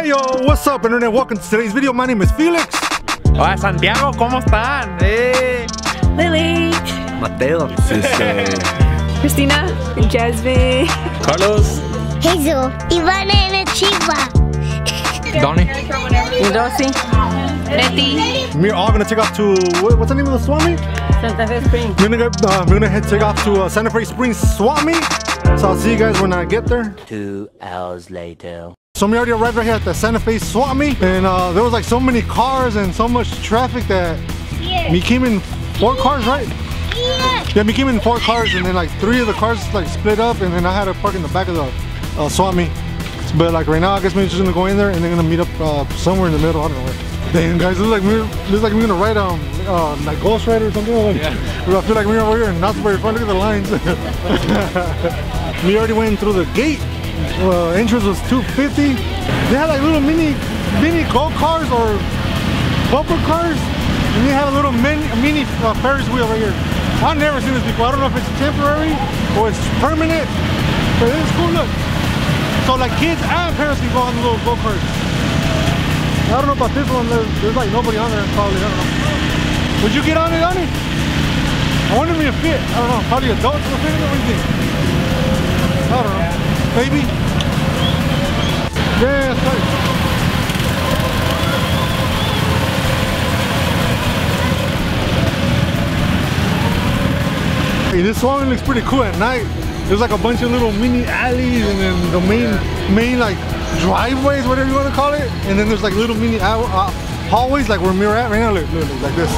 Hey yo, what's up internet, welcome to today's video, my name is Felix. Hola Santiago, ¿cómo están? Hey. Lily. Mateo. Christina. Jasmine. Carlos. Hazel. Ivana and Chiva. Donnie. Dosi. Betty. We're all going to take off to, what's the name of the swap meet? Santa Fe Springs. We're going to take off to Santa Fe Springs swap meet. So I'll see you guys when I get there. 2 hours later. So we already arrived right here at the Santa Fe Swap Meet, and there was like so many cars and so much traffic that we came in 4 cars, right? Yeah, we came in 4 cars, and then like 3 of the cars like split up, and then I had to park in the back of the Swap Meet. But like right now, I guess we're just gonna go in there and they're gonna meet up somewhere in the middle. I don't know where. Damn guys, looks like we're gonna ride like Ghost Rider or something. Like, I feel like we're over here and not very fun. Look at the lines. We already went through the gate. Well, entrance was $2.50. They had like little mini go cars or bumper cars, and they had a little mini Ferris wheel right here. I've never seen this before. I don't know if it's temporary or it's permanent, but it's cool. Look, so like kids and parents can go on the little go karts. I don't know about this one. There's like nobody on there probably. I don't know. Would you get on it, Donnie? I wonder if it fit. I don't know. Probably adults will fit it or anything. I don't know. Baby. Yeah, it's nice. Hey, this one looks pretty cool at night. There's like a bunch of little mini alleys, and then the main like driveways, whatever you want to call it. And then there's like little mini hallways, like where we're at right now. Look, look, look, like this.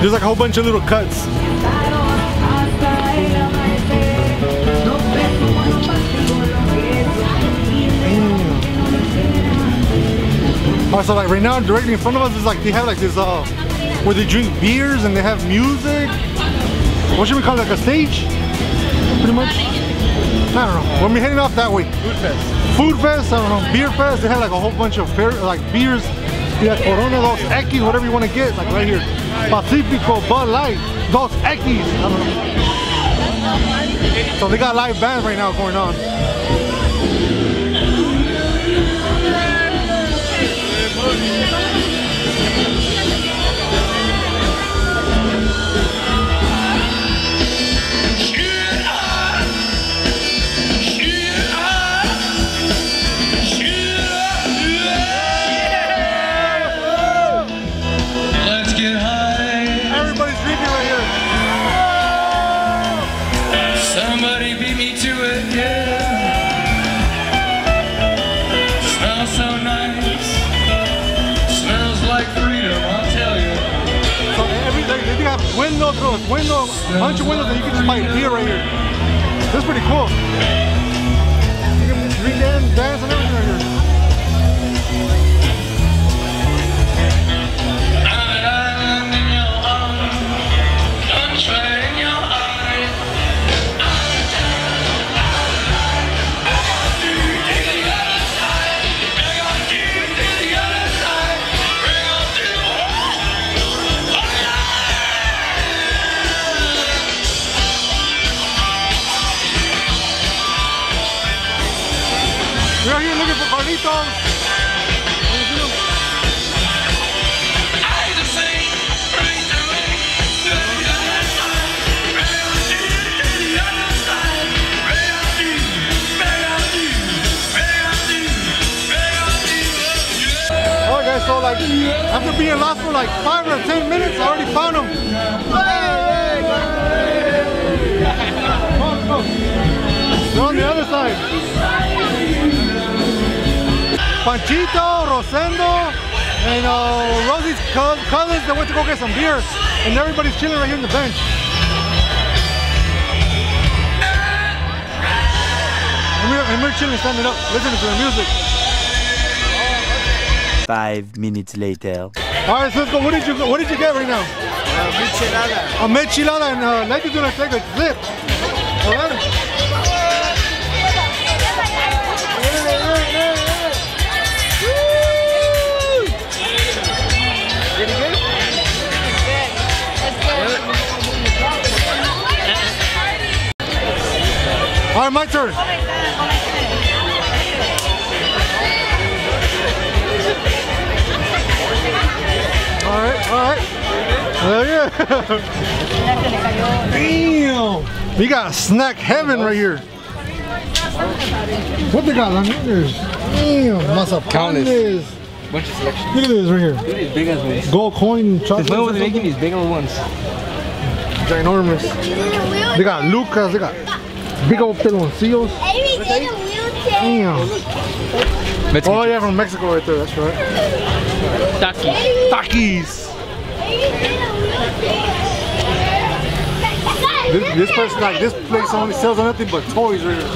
There's like a whole bunch of little cuts. Alright, so like right now directly in front of us is like they have like this where they drink beers and they have music. What should we call it, like a stage? Pretty much? I don't know. When we're heading off that way. Food fest. Food fest, I don't know, beer fest. They have like a whole bunch of like beers. They have Corona, Dos Equis, whatever you want to get, like right here. Pacífico, Bud Light, Dos Equis. I don't know. So they got live bands right now going on. Window through a window, a bunch of windows that you can just buy beer right here. This is pretty cool. You can drink and dance and everything right here. We're here looking for carnitas. Alright guys, so like after being lost for like 5 or 10 minutes, I already found them. Hey! They're on the other side. Panchito, Rosendo, and Rosie's cousins that went to go get some beer, and everybody's chilling right here on the bench. And we're chilling, standing up, listening to the music. 5 minutes later. Alright, so let's go. What did you get right now? Michelada. A michelada, and Ladies gonna take a sip. Alright. Alright, my turn. Oh my God. All right. Damn. We got snack heaven right here. What they got? There's damn, mazapanes. Bunch of selection. Look at this right here. Look at these big ass ones. Gold coin chocolate. No one's making these big old ones. Ginormous. They got Lucas. They got big old peloncillos. Damn. Mexican. Oh yeah, from Mexico right there. That's right. Takis. This person, like this place, only sells nothing but toys right here.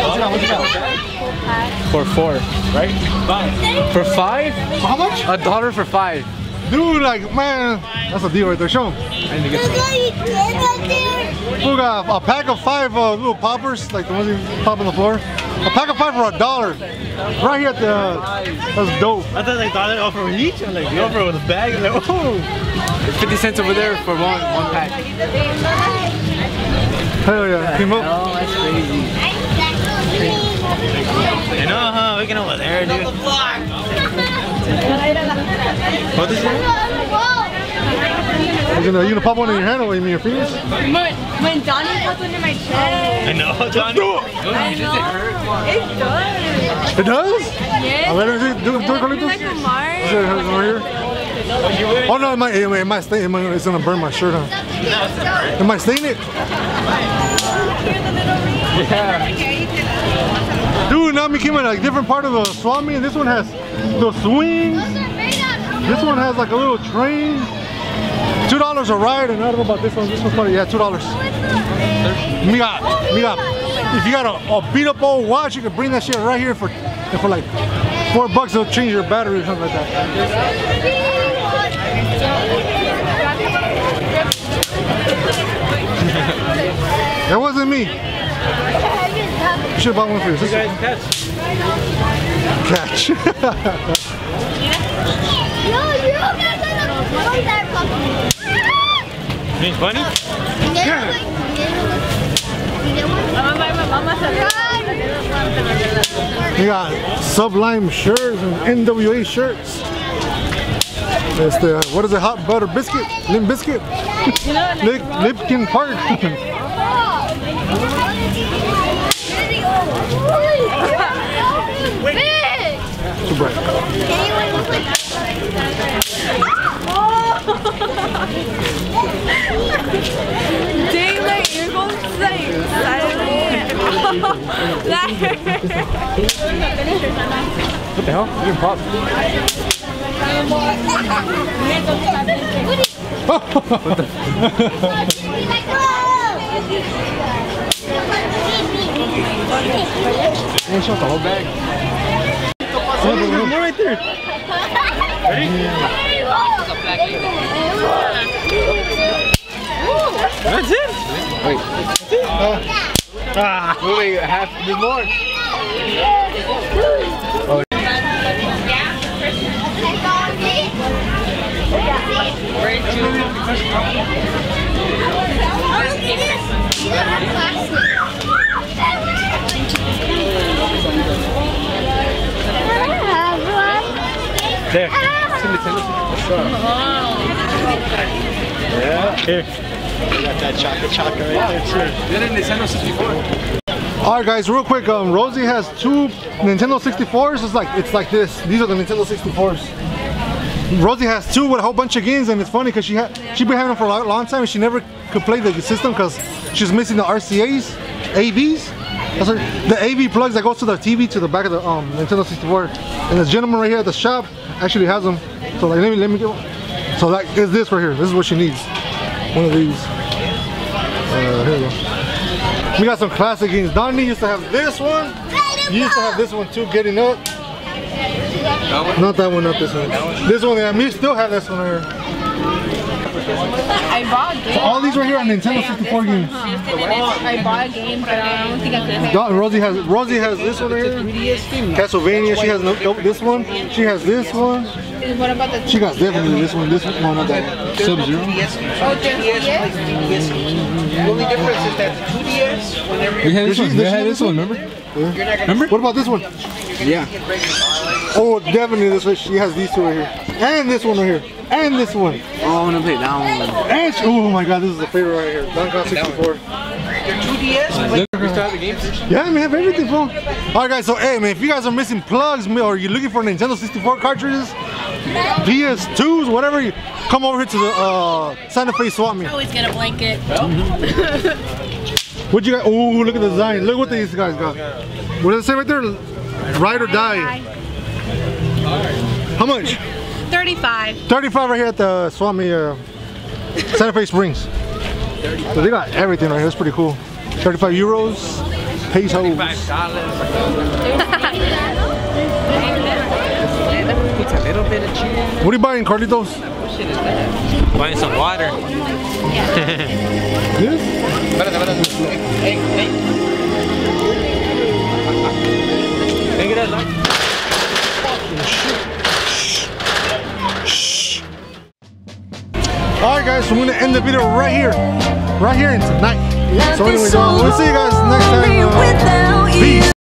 How much? For $4, right? $5. For $5? How much? $1 for $5. Dude, like, man, that's a deal right there. Show them. We got a pack of 5 little poppers, like the ones you pop on the floor. A pack of 5 for $1. Right here at the. That's dope. I thought they thought it offer with each. I'm like, they offer with a bag. I'm like, oh. 50 cents over there for one pack. Hell yeah. Came up. Oh, that's crazy. I know, huh? We can over there, dude. What is that? Are you gonna pop one in your hand or what, you mean your fingers? When Donnie popped under my chest. I know, Donnie. It does. It does? Yes. Oh no, it might stain it. It's gonna burn my shirt on. It might stain it. Yeah. Dude, now we came in a different part of the swap meet, and this one has the swings. This one has like a little train. $2 a ride, and I don't know about this one. This one's funny. Yeah, $2. We got. If you got a beat up old watch, you can bring that shit right here for like $4. They'll change your battery or something like that. That wasn't me. You should have bought one for your sister. Catch. Ain't funny? We got Sublime shirts and NWA shirts. That's the, what is it? Hot butter biscuit? Limp biscuit? Lipkin Park. Too bright. Daylight, you're going to say what the hell? You didn't pop. What the? Hey, shot the whole bag. Oh, there's more right there. Ready? Yeah. That's it? Wait. That's it? Wait, half, there's more. Oh. There. Yeah. Here. We got that chocolate right there too. Nintendo 64. Alright guys, real quick, Rosie has 2 Nintendo 64s. It's like this. These are the Nintendo 64s. Rosie has 2 with a whole bunch of games, and it's funny because she's been having them for a long time and she never could play the system because she's missing the RCAs, AVs. That's like the AV plugs that goes to the TV, to the back of the Nintendo 64. And this gentleman right here at the shop actually has them. So like, let me get one. So that is this right here. This is what she needs. One of these. Here we go. We got some classic games. Donnie used to have this one. You used to have this one too, Getting Up. That one? Not that one, not this one. This one, yeah, me still have this one right here. I bought games. So all these right here are Nintendo 64 games. I bought games, but I don't think I could have. Rosie has this one right here. Castlevania. She has this one. She has this one. She got definitely this one. This one, no, not that. Sub-Zero. The only difference is that 2DS. Whenever you had this one, remember? Yeah. Remember? What about this one? Yeah. Oh, definitely this way. She has these two right here. And this one right here. And this one. Oh, I want to play that one. Oh my god, this is a favorite right here. Donkey Kong 64. Your 2DS? Restart the games? Yeah, we have everything, bro. Alright guys, so hey man, if you guys are missing plugs or you're looking for Nintendo 64 cartridges, PS2s, whatever, you come over here to the Santa Fe Swap Meet. I always get a blanket. What you got? Oh, look at the design. Look what these guys got. What does it say right there? Ride or die. How much? 35. 35 right here at the Swap Meet, Santa Fe Springs. So they got everything right here. That's pretty cool. 35 euros, pesos. What are you buying, Carlitos? Buying some water. Yes? Alright guys, so I'm gonna end the video right here. Right here and tonight. So anyway, we'll see you guys next time. Peace.